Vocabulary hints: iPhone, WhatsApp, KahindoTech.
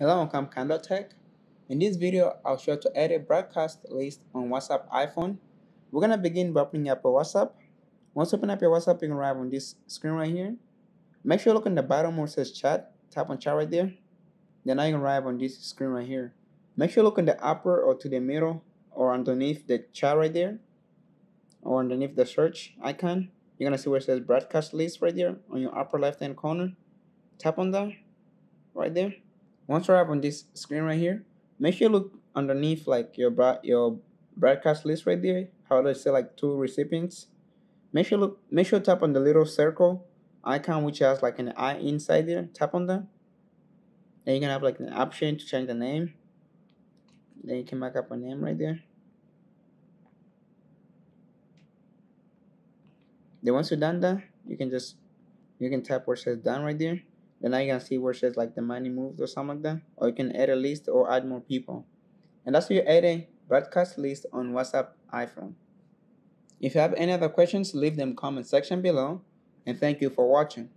Hello, welcome KahindoTech. In this video, I'll show you how to add a broadcast list on WhatsApp iPhone. We're gonna begin by opening up a WhatsApp. Once you open up your WhatsApp, you can arrive on this screen right here. Make sure you look in the bottom where it says chat. Tap on chat right there. Then now you can arrive on this screen right here. Make sure you look in the upper or to the middle or underneath the chat right there or underneath the search icon. You're gonna see where it says broadcast list right there on your upper left hand corner. Tap on that right there. Once you arrive on this screen right here, make sure you look underneath like your broadcast list right there. How does it say like 2 recipients? Make sure you tap on the little circle icon which has like an eye inside there. Tap on that. Then you can have like an option to change the name. Then you can mark up a name right there. Then once you've done that, you can tap where it says done right there. Then now you can see where it says like the money moved or something like that. Or you can add a list or add more people. And that's how you add a broadcast list on WhatsApp iPhone. If you have any other questions, leave them in the comment section below. And thank you for watching.